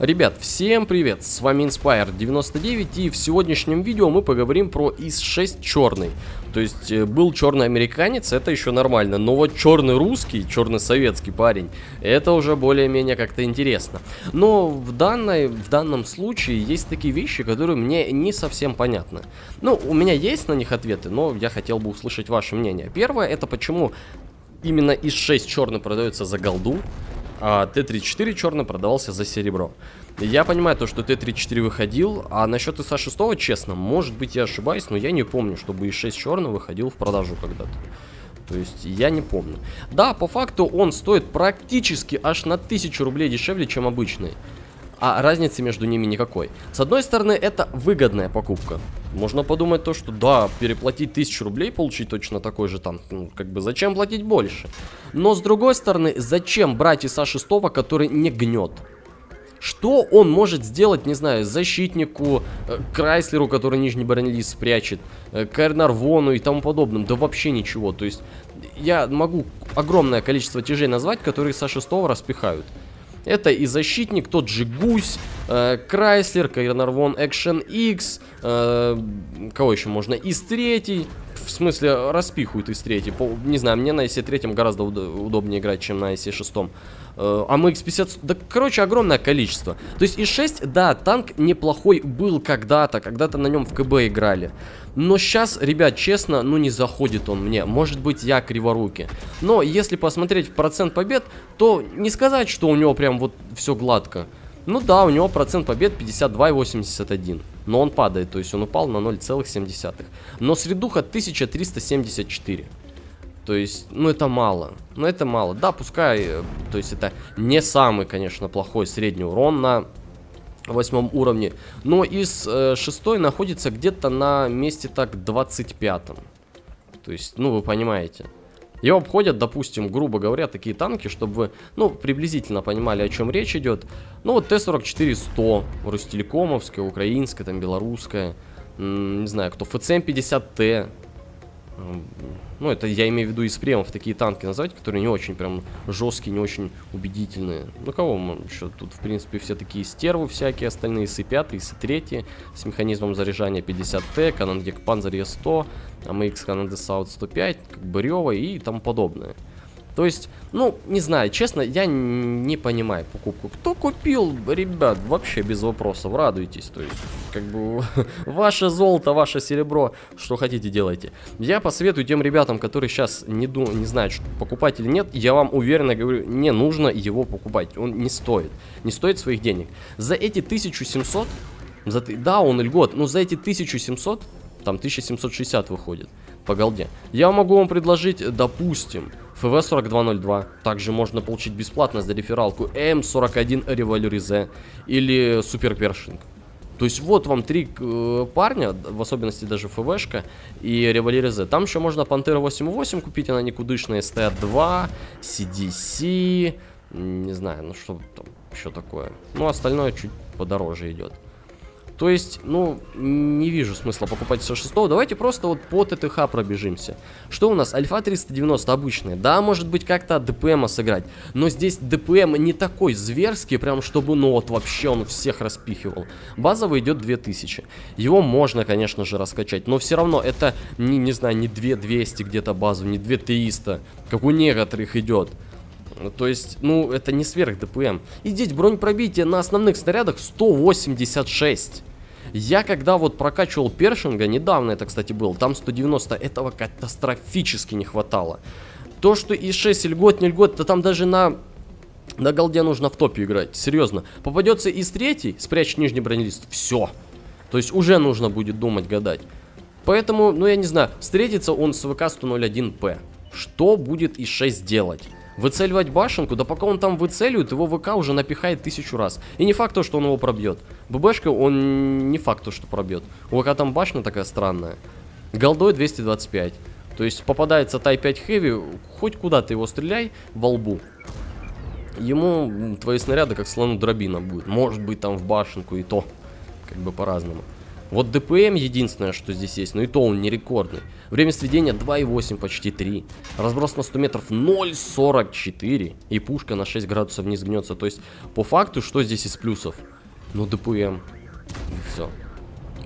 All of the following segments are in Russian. Ребят, всем привет, с вами Inspire99, и в сегодняшнем видео мы поговорим про ИС-6 черный. То есть был черный американец, это еще нормально, но вот черный русский, черный советский парень, это уже более-менее как-то интересно. Но в данном случае есть такие вещи, которые мне не совсем понятны. Ну, у меня есть на них ответы, но я хотел бы услышать ваше мнение. Первое, это почему именно ИС-6 черный продается за голду, а Т-34 черный продавался за серебро. Я понимаю то, что Т-34 выходил, а насчет ИС-6, честно, может быть я ошибаюсь, но я не помню, чтобы ИС-6 черный выходил в продажу когда-то. То есть я не помню. Да, по факту он стоит практически аж на 1000 рублей дешевле, чем обычный. А разницы между ними никакой. С одной стороны, это выгодная покупка. Можно подумать то, что да, переплатить 1000 рублей, получить точно такой же танк, ну, как бы зачем платить больше? Но с другой стороны, зачем брать ИС-6, который не гнет? Что он может сделать, не знаю, защитнику, Крайслеру, который нижний бронелист спрячет, Карнарвону и тому подобным? Да вообще ничего. То есть я могу огромное количество тяжей назвать, которые ИС-6 распихают. Это и защитник, тот же Гусь, Крайслер, Карнарвон, Экшен X, кого еще можно, ИС-3, в смысле распихают ИС-3, не знаю, мне на ИС-3 гораздо удобнее играть, чем на ИС-6, а МХ-50, да короче огромное количество. То есть ИС-6, да, танк неплохой был когда-то на нем в КБ играли, но сейчас, ребят, честно, ну не заходит он мне, может быть я криворукий, но если посмотреть в процент побед, то не сказать, что у него прям вот все гладко. Ну да, у него процент побед 52,81, но он падает, то есть он упал на 0,7, но средуха 1374. То есть, ну это мало. Ну это мало. Да, пускай, то есть это не самый, конечно, плохой средний урон на 8 уровне. Но ИС-6 находится где-то на месте так 25. То есть, ну вы понимаете. Его обходят, допустим, грубо говоря, такие танки, чтобы вы, ну, приблизительно понимали, о чем речь идет. Ну вот Т-44-100, ростелекомовская, украинская, там белорусская, не знаю кто, ФЦМ-50Т. Ну, это я имею в виду из премов такие танки назвать, которые не очень прям жесткие, не очень убедительные. Ну, кого мы еще тут, в принципе, все такие стервы всякие, остальные С-5, С-3, с механизмом заряжания 50Т, канонгек Панзер Е100, АМХ Канады Саут 105, Брёва и тому подобное. То есть, ну, не знаю, честно, я не понимаю покупку. Кто купил, ребят, вообще без вопросов, радуйтесь. То есть, как бы, ваше золото, ваше серебро, что хотите, делайте. Я посоветую тем ребятам, которые сейчас не знают, что покупать или нет, я вам уверенно говорю, не нужно его покупать, он не стоит своих денег. За эти 1700, да, он льгот, но за эти 1700, там 1760 выходит по голде. Я могу вам предложить, допустим, ФВ-4202, также можно получить бесплатно за рефералку, М41 Револьризе или Супер Першинг. То есть вот вам три парня, в особенности даже ФВшка и Револьризе. Там еще можно Пантеру 8.8 купить, она никудышная, СТ-2, CDC, не знаю, ну что там еще такое. Ну остальное чуть подороже идет. То есть, ну, не вижу смысла покупать ИС-6. Давайте просто вот по ТТХ пробежимся. Что у нас? Альфа 390 обычные. Да, может быть, как-то от ДПМа сыграть. Но здесь ДПМ не такой зверский, прям чтобы, ну, вот вообще он всех распихивал. Базовый идет 2000. Его можно, конечно же, раскачать. Но все равно это, не знаю, не 2200 где-то базовый, не 2300. Как у некоторых идет. То есть, ну, это не сверх ДПМ. И здесь бронь пробития на основных снарядах 186. Я когда вот прокачивал Першинга, недавно это, кстати, было, там 190, этого катастрофически не хватало. То, что ИС-6 льгот, не льгот, то там даже на голде нужно в топе играть, серьезно. Попадется ИС-3, спрячь нижний бронелист, все. То есть уже нужно будет думать, гадать. Поэтому, ну я не знаю, встретится он с ВК-101П. Что будет ИС-6 делать? Выцеливать башенку, да пока он там выцеливает, его ВК уже напихает 1000 раз. И не факт то, что он его пробьет. ББшка он не факт то, что пробьет. У ВК там башня такая странная. Голдой 225. То есть попадается Тайп 5 Хэви, хоть куда ты его стреляй, во лбу. Ему твои снаряды как слону дробина будет. Может быть там в башенку и то. Как бы по-разному. Вот ДПМ единственное, что здесь есть, но и то он не рекордный. Время сведения 2,8, почти 3. Разброс на 100 метров 0,44. И пушка на 6 градусов вниз гнется. То есть, по факту, что здесь из плюсов? Ну, ДПМ. Все.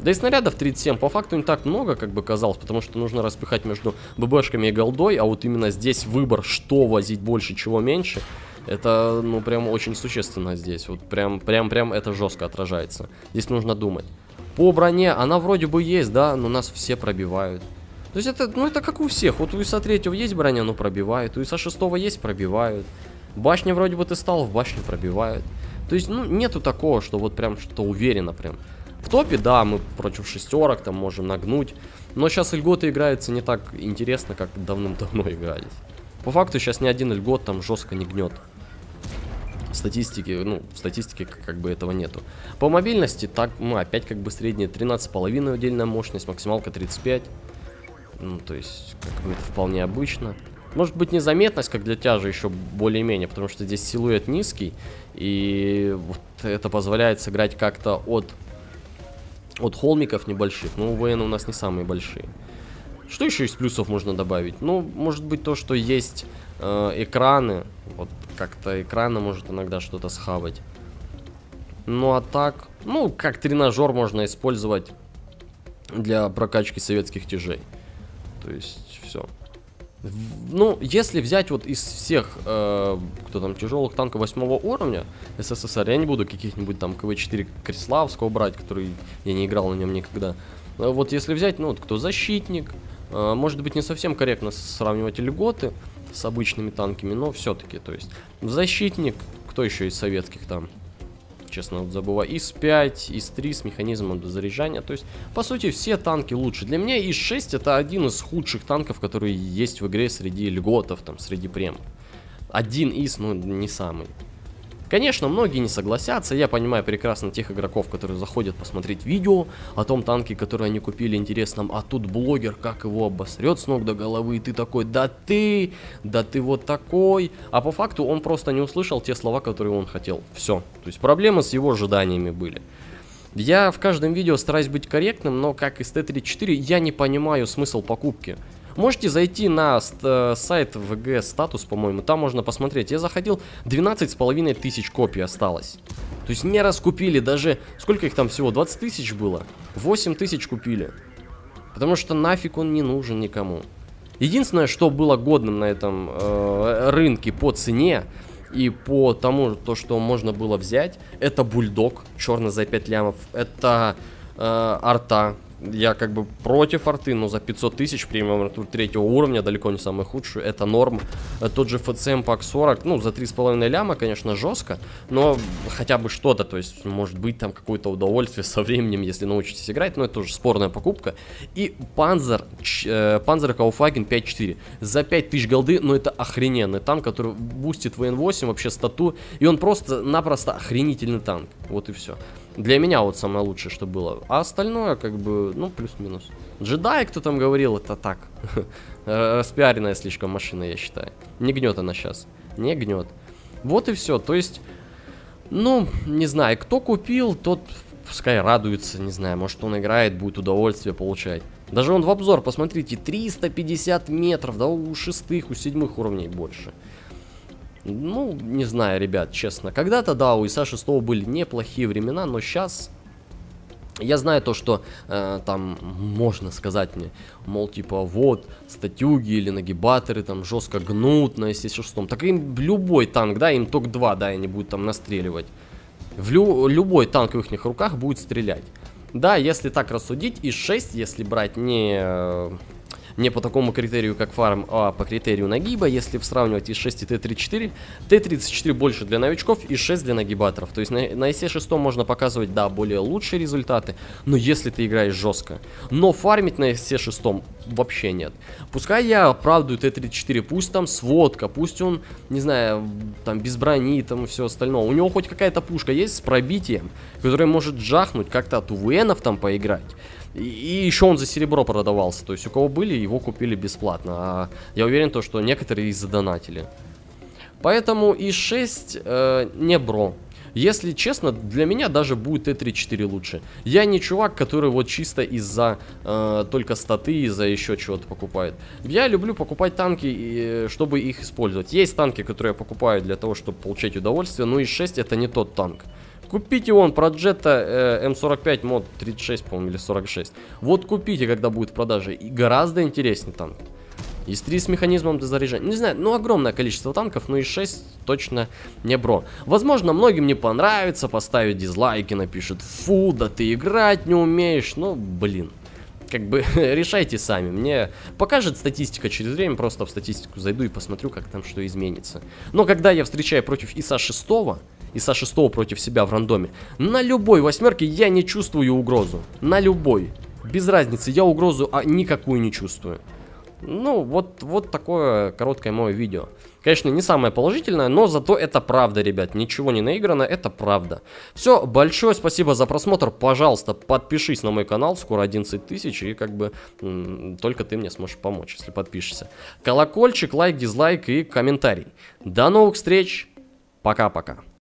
Да и снарядов 37 по факту не так много, как бы казалось, потому что нужно распихать между ББшками и голдой, а вот именно здесь выбор, что возить больше, чего меньше, это, ну, прям очень существенно здесь, вот прям это жестко отражается. Здесь нужно думать. По броне она вроде бы есть, да, но нас все пробивают. То есть это, ну, это как у всех, вот у ИС-3 есть броня, но пробивают, у ИС-6 есть, пробивают. Башня вроде бы ты стал, в башню пробивают. То есть, ну, нету такого, что вот прям, что уверенно прям. В топе, да, мы против шестерок там можем нагнуть. Но сейчас льготы играются не так интересно, как давным-давно игрались. По факту сейчас ни один льгот там жестко не гнет. Статистики, ну, в статистике как бы этого нету. По мобильности, так, мы опять как бы средняя 13,5 удельная мощность, максималка 35. Ну, то есть, как бы это вполне обычно. Может быть, незаметность, как для тяжи, еще более-менее, потому что здесь силуэт низкий. И вот это позволяет сыграть как-то от холмиков небольших, но у ВН у нас не самые большие. Что еще из плюсов можно добавить? Ну, может быть, то, что есть экраны. Вот как-то экраны может иногда что-то схавать. Ну, а так, ну, как тренажер можно использовать для прокачки советских тяжей. То есть, все. Ну, если взять вот из всех, кто там, тяжелых танков 8 уровня СССР, я не буду каких-нибудь там КВ-4 Криславского брать, который я не играл на нем никогда. Вот если взять, ну, вот кто защитник, может быть, не совсем корректно сравнивать льготы с обычными танками, но все-таки, то есть, защитник, кто еще из советских там, честно, вот забываю, ИС-5, ИС-3 с механизмом дозаряжания. То есть, по сути, все танки лучше. Для меня ИС-6 это один из худших танков, которые есть в игре среди льготов, там, среди премов. Один ИС, ну, не самый. Конечно, многие не согласятся. Я понимаю прекрасно тех игроков, которые заходят посмотреть видео о том танке, который они купили, интересном. А тут блогер, как его обосрет с ног до головы. И ты такой, да ты вот такой. А по факту он просто не услышал те слова, которые он хотел. Все. То есть проблемы с его ожиданиями были. Я в каждом видео стараюсь быть корректным, но как и с Т-34 я не понимаю смысл покупки. Можете зайти на сайт ВГ Статус, по-моему, там можно посмотреть. Я заходил, 12,5 тысяч копий осталось. То есть не раскупили даже, сколько их там всего, 20 тысяч было? 8 тысяч купили. Потому что нафиг он не нужен никому. Единственное, что было годным на этом рынке по цене и по тому, то, что можно было взять, это Бульдог, черный за 5 лямов, это арта. Я как бы против арты, но за 500 тысяч премиум арту 3-го уровня, далеко не самый худший, это норм. Тот же ФЦМ пак 40, ну, за 3,5 ляма, конечно, жестко, но хотя бы что-то, то есть, может быть, там какое-то удовольствие со временем, если научитесь играть, но это уже спорная покупка. И Панзеркауфаген 5-4, за 5000 голды, но это охрененный танк, который бустит ВН-8, вообще стату, и он просто-напросто охренительный танк, вот и все. Для меня вот самое лучшее, что было. А остальное, как бы, ну, плюс-минус. Джедай, кто там говорил, это так. Распиаренная слишком машина, я считаю. Не гнет она сейчас. Не гнет. Вот и все. То есть, ну, не знаю, кто купил, тот пускай радуется, не знаю. Может, он играет, будет удовольствие получать. Даже он в обзор, посмотрите, 350 метров, да, у 6-х, у 7-х уровней больше. Ну, не знаю, ребят, честно. Когда-то, да, у ИС-6 были неплохие времена, но сейчас... Я знаю то, что там можно сказать мне, мол, типа, вот, статюги или нагибаторы там жестко гнут на ИС-6. Так им любой танк, да, им ТОК-2, да, они будут там настреливать. Любой танк в их руках будет стрелять. Да, если так рассудить, ИС-6, если брать не по такому критерию, как фарм, а по критерию нагиба, если сравнивать ИС-6 и Т-34, Т-34 больше для новичков и ИС-6 для нагибаторов. То есть на ИС-6 можно показывать, да, более лучшие результаты, но если ты играешь жестко. Но фармить на ИС-6 вообще нет. Пускай я оправдываю Т-34, пусть там сводка, пусть он, не знаю, там без брони, там и все остальное. У него хоть какая-то пушка есть с пробитием, которая может жахнуть, как-то от УВНов там поиграть. И еще он за серебро продавался, то есть у кого были, его купили бесплатно. А я уверен, то, что некоторые их задонатили. Поэтому ИС-6 не бро. Если честно, для меня даже будет Т-34 лучше. Я не чувак, который вот чисто из-за только статы, из-за еще чего-то покупает. Я люблю покупать танки, чтобы их использовать. Есть танки, которые я покупаю для того, чтобы получать удовольствие, но ИС-6 это не тот танк. Купите он Проджета М45 мод 36, по-моему, или 46. Вот купите, когда будет в продаже. И гораздо интереснее танк. ИС-3 с механизмом дозаряжения. Не знаю, ну огромное количество танков, но ИС-6 точно не бро. Возможно, многим не понравится, поставят дизлайки, напишут: фу, да ты играть не умеешь. Ну, блин. Как бы решайте сами. Мне покажет статистика через время, просто в статистику зайду и посмотрю, как там что изменится. Но когда я встречаю против ИС-6... ИС-6 против себя в рандоме, на любой восьмерке я не чувствую угрозу. На любой. Без разницы, я угрозу никакую не чувствую. Ну, вот такое короткое мое видео. Конечно, не самое положительное, но зато это правда, ребят. Ничего не наиграно, это правда. Все, большое спасибо за просмотр. Пожалуйста, подпишись на мой канал. Скоро 11 тысяч, и как бы только ты мне сможешь помочь, если подпишешься. Колокольчик, лайк, дизлайк и комментарий. До новых встреч. Пока-пока.